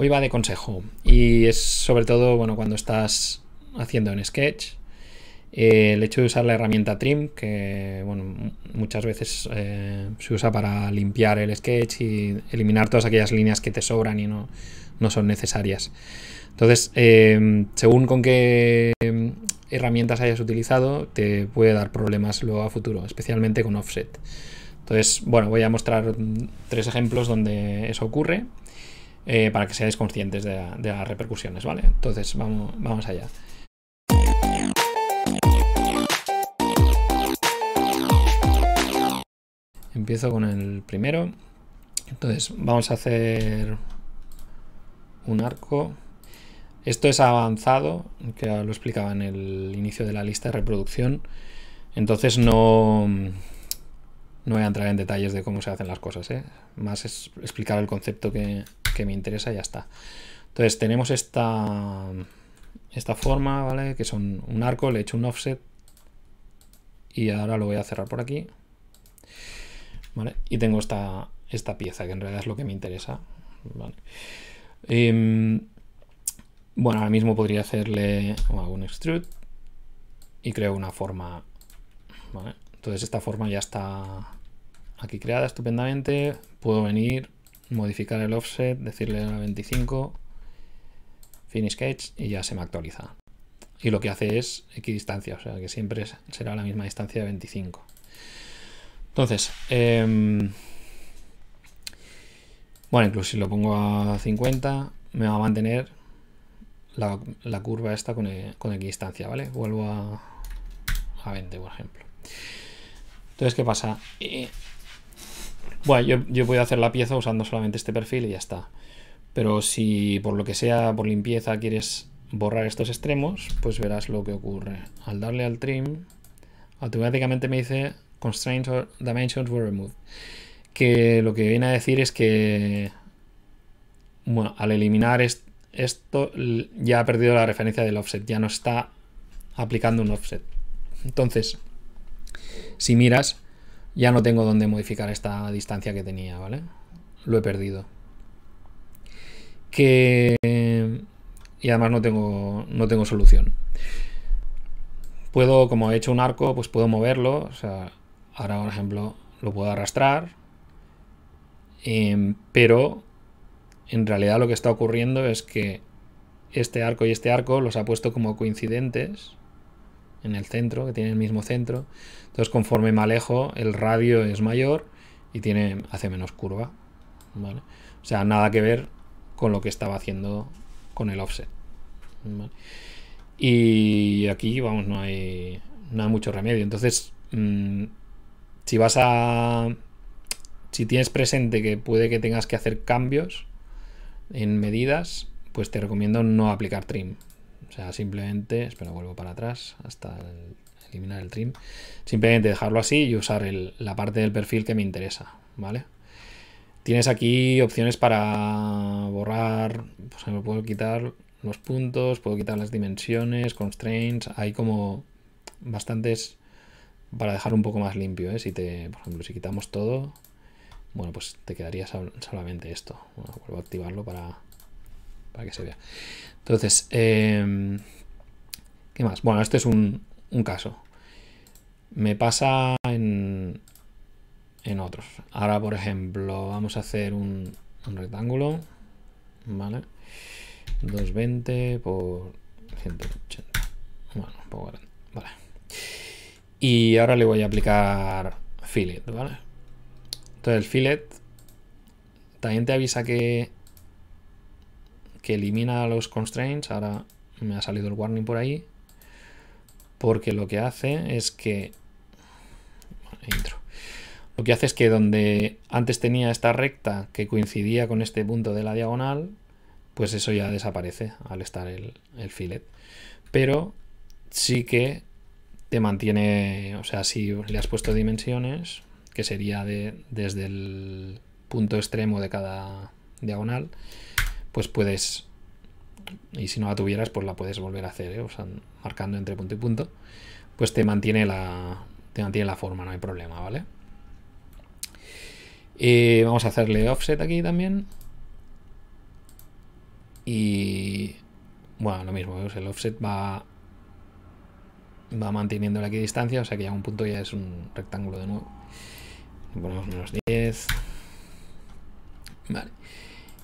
Hoy va de consejo y es sobre todo, bueno, cuando estás haciendo en Sketch, el hecho de usar la herramienta Trim, que bueno, muchas veces se usa para limpiar el Sketch y eliminar todas aquellas líneas que te sobran y no son necesarias. Entonces, según con qué herramientas hayas utilizado, te puede dar problemas luego a futuro, especialmente con Offset. Entonces, bueno, voy a mostrar tres ejemplos donde eso ocurre para que seáis conscientes de las repercusiones, ¿vale? Entonces, vamos allá. Empiezo con el primero. Entonces, vamos a hacer un arco. Esto es avanzado, que lo explicaba en el inicio de la lista de reproducción. Entonces no voy a entrar en detalles de cómo se hacen las cosas, ¿eh? Más es explicar el concepto que me interesa y ya está. Entonces tenemos esta forma, ¿vale? Que son un arco, le he hecho un offset y ahora lo voy a cerrar por aquí. ¿Vale? Y tengo esta pieza, que en realidad es lo que me interesa. Vale. Bueno, ahora mismo podría hacerle un extrude y creo una forma, ¿vale? Entonces esta forma ya está aquí creada estupendamente. Puedo venir, modificar el offset, decirle a 25, Finish Sketch y ya se me actualiza. Y lo que hace es equidistancia, o sea que siempre será la misma distancia de 25. Entonces, bueno, incluso si lo pongo a 50, me va a mantener la curva esta con equidistancia, ¿vale? Vuelvo a 20, por ejemplo. Entonces, ¿qué pasa? Bueno, yo puedo hacer la pieza usando solamente este perfil y ya está. Pero si por lo que sea, por limpieza, quieres borrar estos extremos, pues verás lo que ocurre. Al darle al trim, automáticamente me dice Constraints or Dimensions were removed. Que lo que viene a decir es que, bueno, al eliminar esto ya ha perdido la referencia del offset, ya no está aplicando un offset. Entonces, si miras, ya no tengo dónde modificar esta distancia que tenía, ¿vale? Lo he perdido. Y además no tengo solución. Puedo, como he hecho un arco, pues puedo moverlo. O sea, ahora, por ejemplo, lo puedo arrastrar, pero en realidad lo que está ocurriendo es que este arco y este arco los ha puesto como coincidentes en el centro, que tiene el mismo centro. Entonces, conforme me alejo, el radio es mayor y hace menos curva, ¿vale? O sea, nada que ver con lo que estaba haciendo con el offset, ¿vale? Y aquí, vamos, no hay mucho remedio. Entonces, si tienes presente que puede que tengas que hacer cambios en medidas, pues te recomiendo no aplicar trim. O sea, simplemente, espera, vuelvo para atrás hasta eliminar el trim. Simplemente dejarlo así y usar la parte del perfil que me interesa, ¿vale? Tienes aquí opciones para borrar, pues me puedo quitar los puntos, puedo quitar las dimensiones, constraints, hay como bastantes para dejar un poco más limpio, ¿eh? Por ejemplo, si quitamos todo, bueno, pues te quedaría solamente esto. Bueno, vuelvo a activarlo para que se vea. Entonces, ¿qué más? Bueno, este es un caso. Me pasa en otros. Ahora, por ejemplo, vamos a hacer un rectángulo, ¿vale? 220 por 180. Bueno, un poco grande. Vale. Y ahora le voy a aplicar fillet, ¿vale? Entonces el fillet también te avisa que elimina los constraints. Ahora me ha salido el warning por ahí, porque lo que hace es que donde antes tenía esta recta que coincidía con este punto de la diagonal, pues eso ya desaparece al estar el fillet. Pero sí que te mantiene, o sea, si le has puesto dimensiones, que sería desde el punto extremo de cada diagonal, pues puedes, y si no la tuvieras, pues la puedes volver a hacer, ¿eh? O sea, marcando entre punto y punto, pues te mantiene la forma, no hay problema, ¿vale? Vamos a hacerle offset aquí también. Y bueno, lo mismo, ¿ves? El offset va manteniendo la equidistancia, o sea que ya un punto ya es un rectángulo de nuevo. Le ponemos menos 10. Vale.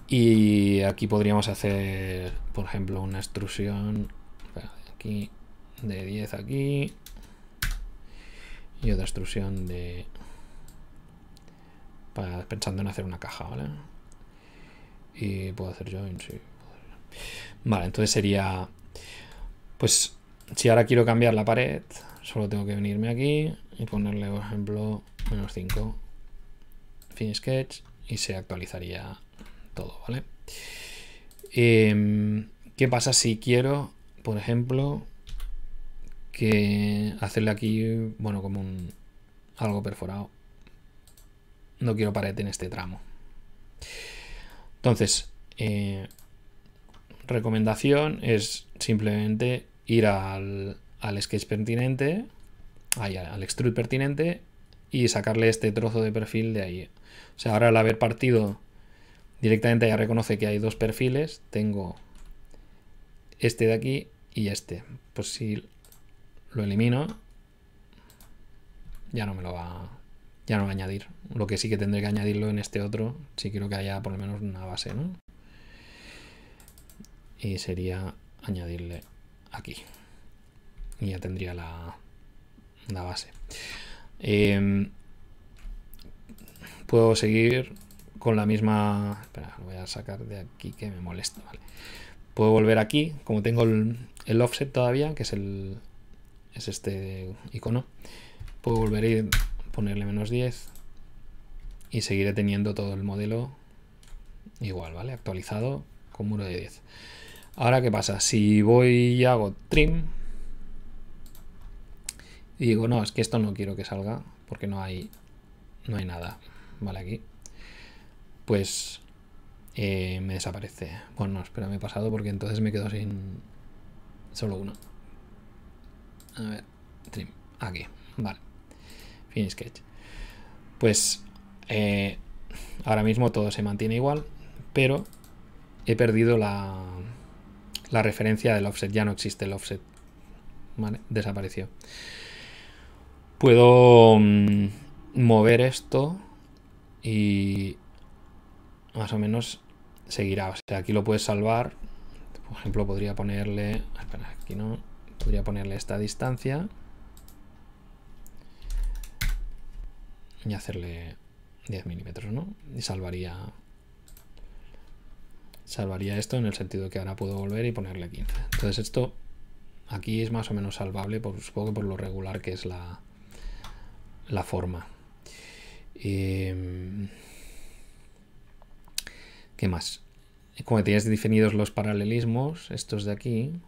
Y aquí podríamos hacer, por ejemplo, una extrusión aquí de 10 aquí. Y otra extrusión de... pensando en hacer una caja, ¿vale? Y puedo hacer join, sí. Vale, entonces sería... Pues si ahora quiero cambiar la pared, solo tengo que venirme aquí y ponerle, por ejemplo, menos 5. Fin Sketch. Y se actualizaría todo, ¿vale? ¿Qué pasa si quiero, por ejemplo, que hacerle aquí, bueno, como un algo perforado? No quiero pared en este tramo. Entonces, recomendación es simplemente ir al sketch pertinente, al extrude pertinente, y sacarle este trozo de perfil de ahí. O sea, ahora al haber partido directamente ya reconoce que hay dos perfiles. Tengo este de aquí y este. Pues si lo elimino, ya no me lo va, ya no lo va a añadir. Lo que sí que tendré que añadirlo en este otro, si quiero que haya por lo menos una base, ¿no? Y sería añadirle aquí. Y ya tendría la base. Puedo seguir con la misma... Espera, lo voy a sacar de aquí que me molesta, ¿vale? Puedo volver aquí, como tengo el offset todavía, que es este icono. Puedo volver a ir, ponerle menos 10 y seguiré teniendo todo el modelo igual, ¿vale? Actualizado con muro de 10. Ahora, ¿qué pasa? Si voy y hago trim y digo, no, es que esto no quiero que salga porque no hay nada, ¿vale? Aquí pues me desaparece. Bueno, no, espera, me he pasado porque entonces me quedo sin solo uno. A ver, trim, aquí, vale. Fin sketch. Pues ahora mismo todo se mantiene igual, pero he perdido la referencia del offset. Ya no existe el offset, ¿vale? Desapareció. Puedo mover esto y más o menos seguirá. O sea, aquí lo puedes salvar. Por ejemplo, podría ponerle... Espera, aquí no. Podría ponerle esta distancia y hacerle 10 milímetros, ¿no? Y salvaría esto, en el sentido que ahora puedo volver y ponerle 15. Entonces esto aquí es más o menos salvable, supongo que por lo regular que es la forma. ¿Qué más? Como tienes definidos los paralelismos, estos de aquí,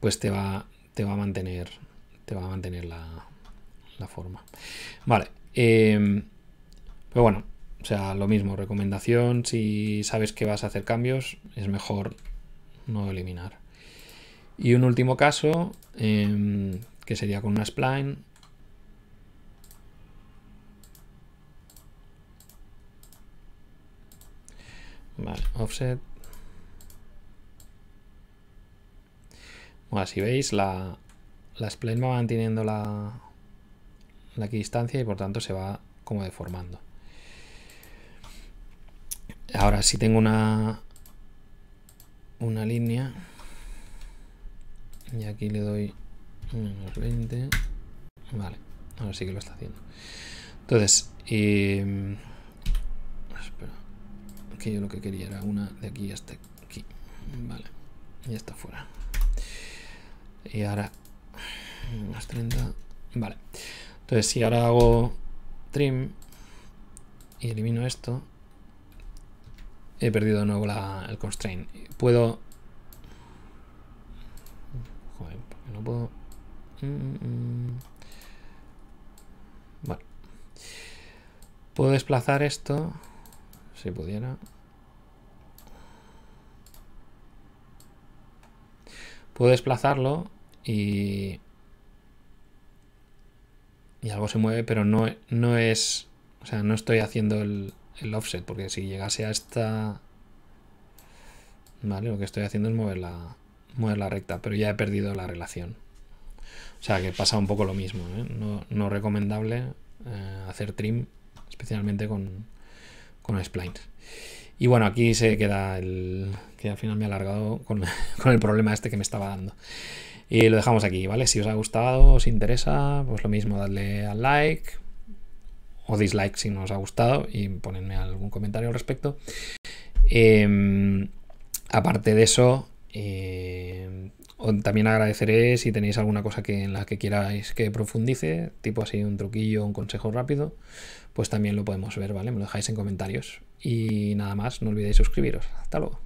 pues te va a mantener la forma. Vale, pero bueno, o sea, lo mismo, recomendación, si sabes que vas a hacer cambios, es mejor no eliminar. Y un último caso, que sería con una spline. Vale, offset. Bueno, si veis, la spline va manteniendo la equidistancia y por tanto se va como deformando. Ahora, si tengo una línea y aquí le doy menos 20, vale, ahora sí que lo está haciendo. Entonces, espera, que yo lo que quería era una de aquí hasta aquí, vale, ya está fuera. Y ahora más 30. Vale. Entonces si ahora hago trim y elimino esto, he perdido de nuevo el constraint. Puedo... Joder, porque no puedo... Vale. Puedo desplazar esto, si pudiera. Puedo desplazarlo y algo se mueve, pero no es... O sea, no estoy haciendo el offset, porque si llegase a esta... ¿vale? Lo que estoy haciendo es mover la recta, pero ya he perdido la relación. O sea que pasa un poco lo mismo, ¿eh? No recomendable hacer trim, especialmente con splines. Y bueno, aquí se queda el... que al final me he alargado con el problema este que me estaba dando. Y lo dejamos aquí, ¿vale? Si os ha gustado, os interesa, pues lo mismo, dadle al like o dislike si no os ha gustado y ponedme algún comentario al respecto. Aparte de eso, también agradeceré si tenéis alguna cosa en la que queráis que profundice, tipo así un truquillo, un consejo rápido, pues también lo podemos ver, ¿vale? Me lo dejáis en comentarios. Y nada más, no olvidéis suscribiros. Hasta luego.